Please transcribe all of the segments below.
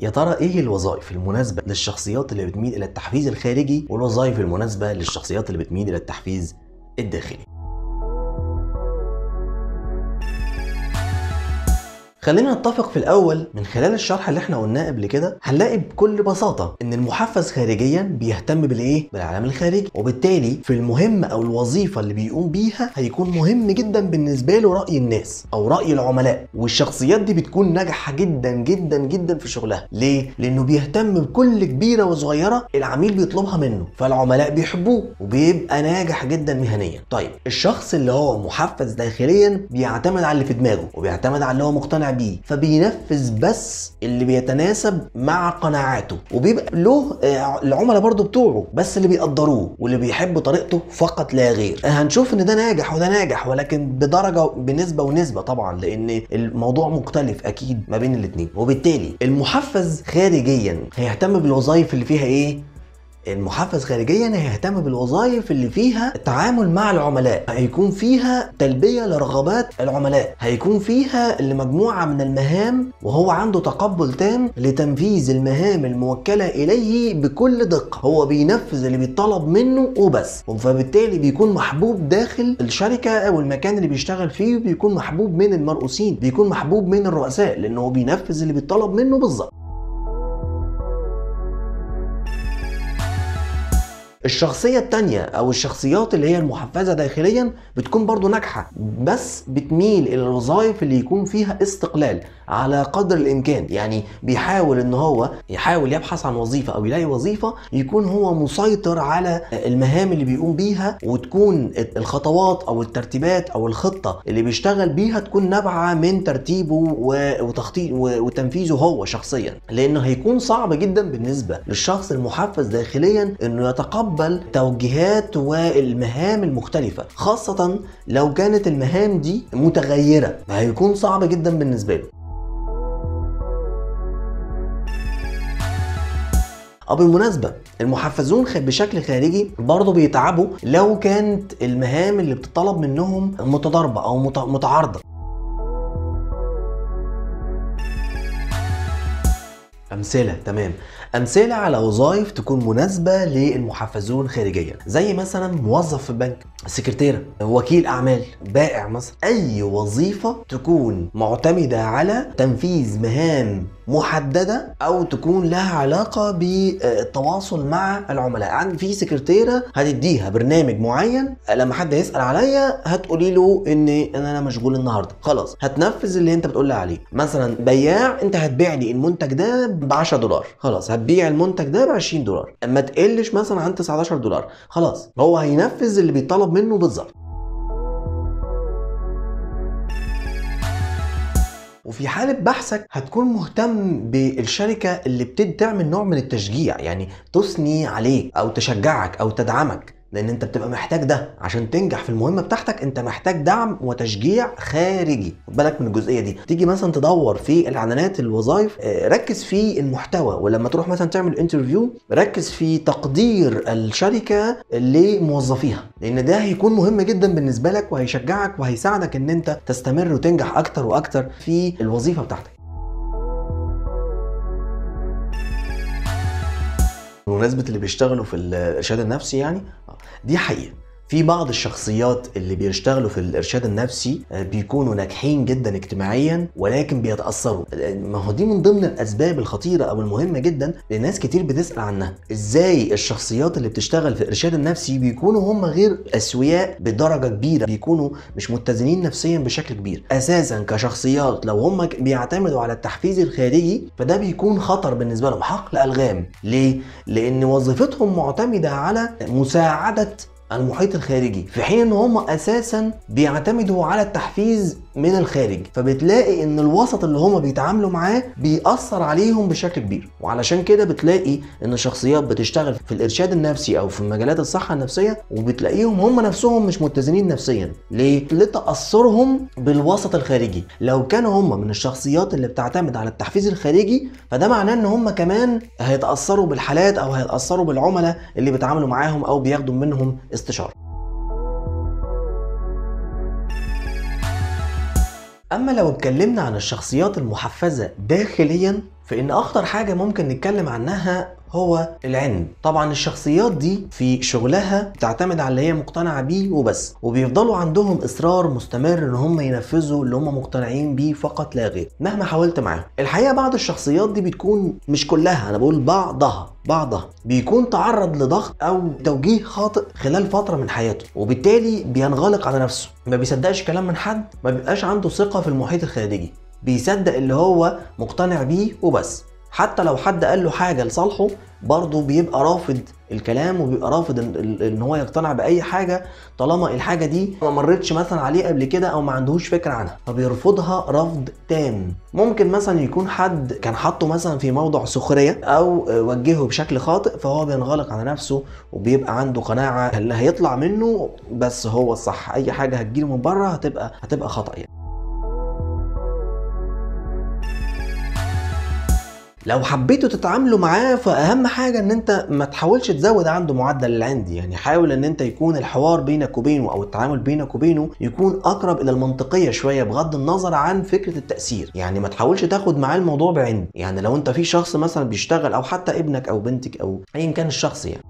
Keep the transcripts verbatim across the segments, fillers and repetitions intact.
يا ترى ايه الوظائف المناسبة للشخصيات اللي بتميل الى التحفيز الخارجي والوظائف المناسبة للشخصيات اللي بتميل الى التحفيز الداخلي؟ خلينا نتفق في الاول، من خلال الشرح اللي احنا قلناه قبل كده هنلاقي بكل بساطه ان المحفز خارجيا بيهتم بالايه؟ بالعالم الخارجي، وبالتالي في المهمه او الوظيفه اللي بيقوم بيها هيكون مهم جدا بالنسبه له راي الناس او راي العملاء، والشخصيات دي بتكون ناجحه جدا جدا جدا في شغلها. ليه؟ لانه بيهتم بكل كبيره وصغيره العميل بيطلبها منه، فالعملاء بيحبوه وبيبقى ناجح جدا مهنيا. طيب الشخص اللي هو محفز داخليا بيعتمد على اللي في دماغه وبيعتمد على اللي هو مقتنع بيه، فبينفذ بس اللي بيتناسب مع قناعاته، وبيبقى له العملاء برضو بتوعه بس اللي بيقدروه واللي بيحبوا طريقته فقط لا غير. هنشوف ان ده ناجح وده ناجح، ولكن بدرجه بنسبه ونسبه طبعا، لان الموضوع مختلف اكيد ما بين الاثنين. وبالتالي المحفز خارجيا هيهتم بالوظائف اللي فيها ايه؟ المحفز خارجيا هيهتم بالوظائف اللي فيها التعامل مع العملاء، هيكون فيها تلبية لرغبات العملاء، هيكون فيها لمجموعة من المهام وهو عنده تقبل تام لتنفيذ المهام الموكلة إليه بكل دقة، هو بينفذ اللي بيطلب منه وبس، فبالتالي بيكون محبوب داخل الشركة أو المكان اللي بيشتغل فيه، بيكون محبوب من المرؤوسين، بيكون محبوب من الرؤساء، لأنه هو بينفذ اللي بيطلب منه بالظبط. الشخصية التانية أو الشخصيات اللي هي المحفزة داخليا بتكون برضو ناجحة، بس بتميل إلى الوظائف اللي يكون فيها استقلال على قدر الإمكان، يعني بيحاول إن هو يحاول يبحث عن وظيفة أو يلاقي وظيفة يكون هو مسيطر على المهام اللي بيقوم بيها، وتكون الخطوات أو الترتيبات أو الخطة اللي بيشتغل بيها تكون نابعة من ترتيبه وتخطيط وتنفيذه هو شخصيا، لأنه هيكون صعب جدا بالنسبة للشخص المحفز داخليا إنه يتقبل توجيهات والمهام المختلفة، خاصة لو كانت المهام دي متغيرة هيكون صعب جدا بالنسبة له. أو بالمناسبة المحفزون بشكل خارجي برضه بيتعبوا لو كانت المهام اللي بتطلب منهم متضاربة أو متعارضة. أمثلة تمام أمثلة على وظائف تكون مناسبة للمحفزون خارجيا، زي مثلا موظف في البنك، سكرتيرة، وكيل أعمال، بائع مثلا، أي وظيفة تكون معتمدة على تنفيذ مهام محددة أو تكون لها علاقة بالتواصل مع العملاء. عندي في سكرتيرة هتديها برنامج معين، لما حد يسأل عليا هتقولي له إن أنا مشغول النهاردة، خلاص هتنفذ اللي أنت بتقول لي عليه. مثلا بياع، أنت هتبيع لي المنتج ده ب عشرة دولار، خلاص هتبيع المنتج ده ب عشرين دولار، أما تقلش مثلا عن تسعتاشر دولار، خلاص هو هينفذ اللي بيطلب منه بالظبط. وفي حالة بحثك هتكون مهتم بالشركة اللي بتدي تعمل نوع من التشجيع، يعني تثني عليك أو تشجعك أو تدعمك، لأن أنت بتبقى محتاج ده عشان تنجح في المهمة بتاعتك، أنت محتاج دعم وتشجيع خارجي. خد بالك من الجزئية دي. تيجي مثلا تدور في الإعلانات الوظائف، ركز في المحتوى، ولما تروح مثلا تعمل انترفيو ركز في تقدير الشركة لموظفيها، لأن ده هيكون مهم جدا بالنسبة لك وهيشجعك وهيساعدك إن أنت تستمر وتنجح أكتر وأكتر في الوظيفة بتاعتك. بمناسبة اللي بيشتغلوا في الإرشاد النفسي، يعني دي حقيقة في بعض الشخصيات اللي بيشتغلوا في الإرشاد النفسي بيكونوا ناجحين جدا اجتماعيا، ولكن بيتأثروا. ما هو دي من ضمن الأسباب الخطيرة أو المهمة جدا لناس كتير بتسأل عنها، إزاي الشخصيات اللي بتشتغل في الإرشاد النفسي بيكونوا هم غير أسوياء بدرجة كبيرة، بيكونوا مش متزنين نفسيا بشكل كبير أساسا كشخصيات. لو هم بيعتمدوا على التحفيز الخارجي فده بيكون خطر بالنسبة لهم، حقل ألغام. ليه؟ لأن وظيفتهم معتمدة على مساعدة المحيط الخارجي، في حين ان هم اساسا بيعتمدوا على التحفيز من الخارج، فبتلاقي ان الوسط اللي هم بيتعاملوا معاه بيأثر عليهم بشكل كبير. وعلشان كده بتلاقي ان الشخصيات بتشتغل في الارشاد النفسي او في مجالات الصحه النفسيه وبتلاقيهم هم نفسهم مش متزنين نفسيا. ليه؟ لتأثرهم بالوسط الخارجي. لو كانوا هم من الشخصيات اللي بتعتمد على التحفيز الخارجي فده معناه ان هم كمان هيتأثروا بالحالات او هيتأثروا بالعملاء اللي بيتعاملوا معاهم او بياخدوا منهم استشاره. أما لو اتكلمنا عن الشخصيات المحفزة داخليا فإن أخطر حاجة ممكن نتكلم عنها هو العند. طبعا الشخصيات دي في شغلها بتعتمد على اللي هي مقتنعه بيه وبس، وبيفضلوا عندهم اصرار مستمر ان هم ينفذوا اللي هم مقتنعين بيه فقط لا غير مهما حاولت معاهم. الحقيقه بعض الشخصيات دي بتكون، مش كلها، انا بقول بعضها بعضها بيكون تعرض لضغط او توجيه خاطئ خلال فتره من حياته، وبالتالي بينغلق على نفسه، ما بيصدقش كلام من حد، ما بيبقاش عنده ثقه في المحيط الخارجي، بيصدق اللي هو مقتنع بيه وبس. حتى لو حد قال له حاجه لصالحه برضه بيبقى رافض الكلام، وبيبقى رافض ان هو يقتنع باي حاجه طالما الحاجه دي ما مرتش مثلا عليه قبل كده او ما عندهوش فكره عنها، فبيرفضها رفض تام. ممكن مثلا يكون حد كان حاطه مثلا في موضع سخريه او وجهه بشكل خاطئ، فهو بينغلق على نفسه وبيبقى عنده قناعه اللي هيطلع منه بس هو الصح، اي حاجه هتجيله من بره هتبقى هتبقى خطا يعني. لو حبيتوا تتعاملوا معاه فأهم حاجة إن أنت ما تحاولش تزود عنده معدل العند، يعني حاول إن أنت يكون الحوار بينك وبينه أو التعامل بينك وبينه يكون أقرب إلى المنطقية شوية بغض النظر عن فكرة التأثير، يعني ما تحاولش تاخد معاه الموضوع بعند، يعني لو أنت في شخص مثلا بيشتغل أو حتى ابنك أو بنتك أو أيا كان الشخص يعني.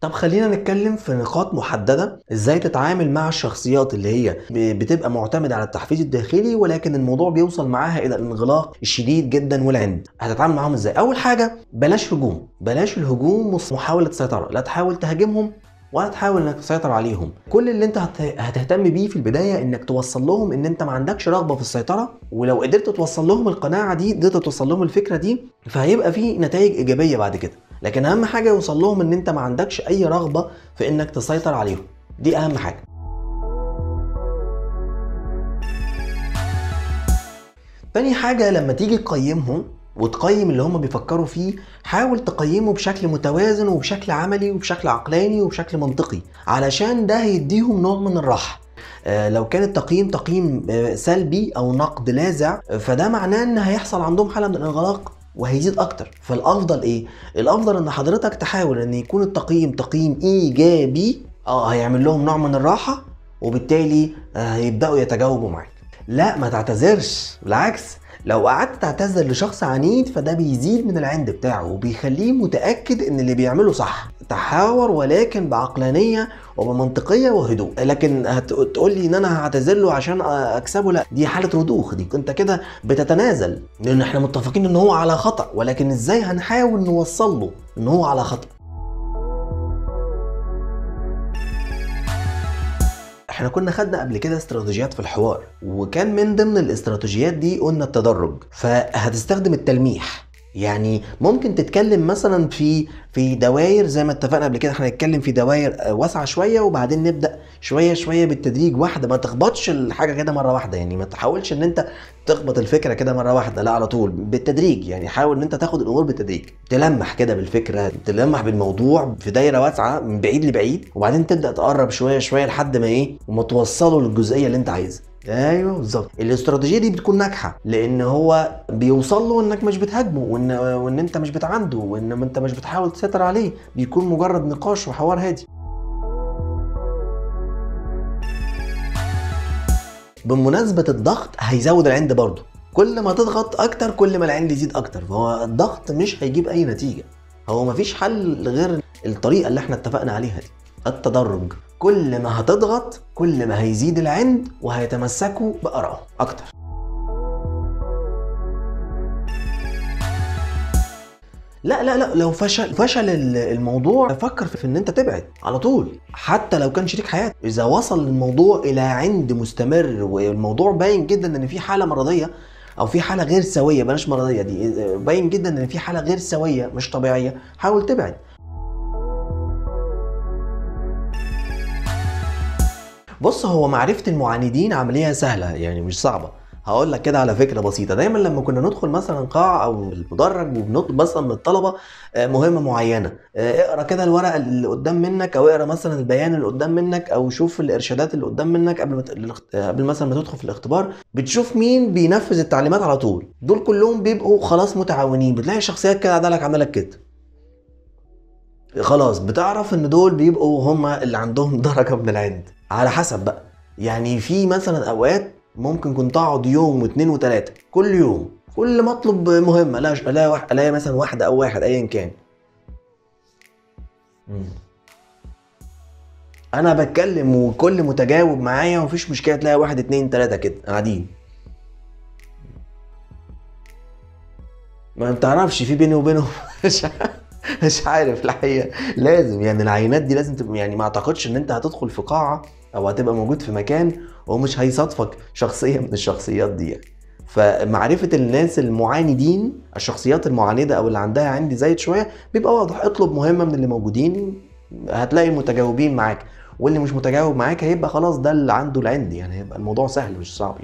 طب خلينا نتكلم في نقاط محددة ازاي تتعامل مع الشخصيات اللي هي بتبقى معتمدة على التحفيز الداخلي ولكن الموضوع بيوصل معاها الى الانغلاق الشديد جدا والعند. هتتعامل معاهم ازاي؟ اول حاجة بلاش هجوم، بلاش الهجوم ومحاولة السيطرة، لا تحاول تهاجمهم ولا تحاول انك تسيطر عليهم. كل اللي انت هتهتم بيه في البدايه انك توصل لهم ان انت ما عندكش رغبه في السيطره، ولو قدرت توصل لهم القناعه دي، قدرت توصل لهم الفكره دي، فهيبقى في نتائج ايجابيه بعد كده. لكن اهم حاجه يوصل لهم ان انت ما عندكش اي رغبه في انك تسيطر عليهم، دي اهم حاجه. تاني حاجه لما تيجي تقيمهم وتقيم اللي هم بيفكروا فيه، حاول تقيمه بشكل متوازن وبشكل عملي وبشكل عقلاني وبشكل منطقي، علشان ده هيديهم نوع من الراحه. آه لو كان التقييم تقييم آه سلبي او نقد لاذع، فده معناه ان هيحصل عندهم حاله من الانغلاق وهيزيد اكتر. فالافضل ايه؟ الافضل ان حضرتك تحاول ان يكون التقييم تقييم ايجابي، اه هيعمل لهم نوع من الراحه وبالتالي آه هيبداوا يتجاوبوا معاك. لا ما تعتذرش، بالعكس لو قعدت تعتذر لشخص عنيد فده بيزيد من العند بتاعه وبيخليه متأكد ان اللي بيعمله صح. تحاور ولكن بعقلانية وبمنطقية وهدوء. لكن هتقول لي ان انا هعتذر له عشان اكسبه، لا، دي حالة رضوخ، دي انت كده بتتنازل، لان احنا متفقين ان هو على خطأ، ولكن ازاي هنحاول نوصل له ان هو على خطأ. احنا كنا خدنا قبل كده استراتيجيات في الحوار، وكان من ضمن الاستراتيجيات دي قلنا التدرج. فهتستخدم التلميح، يعني ممكن تتكلم مثلا في في دواير زي ما اتفقنا قبل كده، احنا هنتكلم في دواير واسعه شويه وبعدين نبدا شويه شويه بالتدريج واحده، ما تخبطش الحاجه كده مره واحده، يعني ما تحاولش ان انت تخبط الفكره كده مره واحده، لا، على طول بالتدريج، يعني حاول ان انت تاخد الامور بالتدريج، تلمح كده بالفكره، تلمح بالموضوع في دايره واسعه من بعيد لبعيد، وبعدين تبدا تقرب شويه شويه لحد ما ايه وما توصله للجزئيه اللي انت عايزها. ايوه بالظبط، الاستراتيجيه دي بتكون ناجحه لان هو بيوصل له انك مش بتهاجمه وان وان انت مش بتعنده وان انت مش بتحاول تسيطر عليه، بيكون مجرد نقاش وحوار هادي. بمناسبه الضغط هيزود العند برضه، كل ما تضغط اكتر كل ما العند يزيد اكتر، فهو الضغط مش هيجيب اي نتيجه، هو مفيش حل غير الطريقه اللي احنا اتفقنا عليها دي، التدرج. كل ما هتضغط كل ما هيزيد العند وهيتمسكوا بآرائهم أكتر. لا لا لا لو فشل فشل الموضوع فكر في ان انت تبعد على طول، حتى لو كان شريك حياتك. اذا وصل الموضوع الى عند مستمر والموضوع باين جدا ان في حاله مرضيه او في حاله غير سويه، بلاش مرضيه دي، باين جدا ان في حاله غير سويه مش طبيعيه، حاول تبعد. بص، هو معرفة المعاندين عملية سهلة يعني مش صعبة، هقول لك كده على فكرة بسيطة. دايما لما كنا ندخل مثلا قاعة أو المدرج وبنطلب مثلا من الطلبة مهمة معينة، اقرا كده الورقة اللي قدام منك، أو اقرا مثلا البيان اللي قدام منك، أو شوف الإرشادات اللي قدام منك قبل ما قبل مثلا ما تدخل في الاختبار، بتشوف مين بينفذ التعليمات على طول، دول كلهم بيبقوا خلاص متعاونين، بتلاقي شخصيات كده عدالك عاملة لك كده، خلاص بتعرف إن دول بيبقوا هم اللي عندهم درجة من العند. على حسب بقى، يعني في مثلا اوقات ممكن كنت اقعد يوم واثنين وثلاثه كل يوم، كل ما اطلب مهمه الاقي الاقي الاقي مثلا واحده او واحد ايا كان. انا بتكلم وكل متجاوب معايا ومفيش مشكله، تلاقي واحد اتنين تلاته كده قاعدين. ما بتعرفش في بيني وبينهم مش عارف الحقيقه. لازم يعني العينات دي لازم تبقى، يعني ما اعتقدش ان انت هتدخل في قاعه او هتبقى موجود في مكان ومش هيصادفك شخصيه من الشخصيات دي يعني. فمعرفه الناس المعاندين، الشخصيات المعانده او اللي عندها عندي زايد شويه، بيبقى واضح. اطلب مهمه من اللي موجودين هتلاقي متجاوبين معاك، واللي مش متجاوب معاك هيبقى خلاص ده اللي عنده العند، يعني هيبقى الموضوع سهل مش صعب.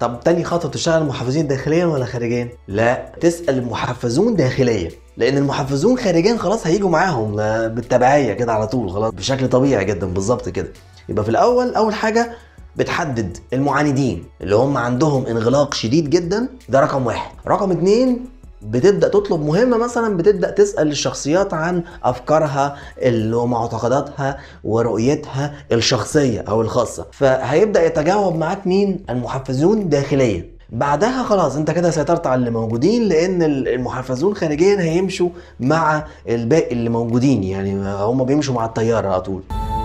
طب تاني خطوه، تشتغل محفزين داخليا ولا خارجيا؟ لا، تسال المحفزون داخليا، لان المحفزون خارجيا خلاص هيجوا معاهم بالتبعيه كده على طول، خلاص بشكل طبيعي جدا. بالظبط كده. يبقى في الاول اول حاجه بتحدد المعاندين اللي هم عندهم انغلاق شديد جدا، ده رقم واحد. رقم اتنين، بتبدا تطلب مهمه مثلا، بتبدا تسال الشخصيات عن افكارها ومعتقداتها ورؤيتها الشخصيه او الخاصه، فهيبدا يتجاوب معاك مين؟ المحفزون داخليا. بعدها خلاص انت كده سيطرت على اللي موجودين، لان المحفزون خارجيا هيمشوا مع الباقي اللي موجودين، يعني هم بيمشوا مع التيار على طول.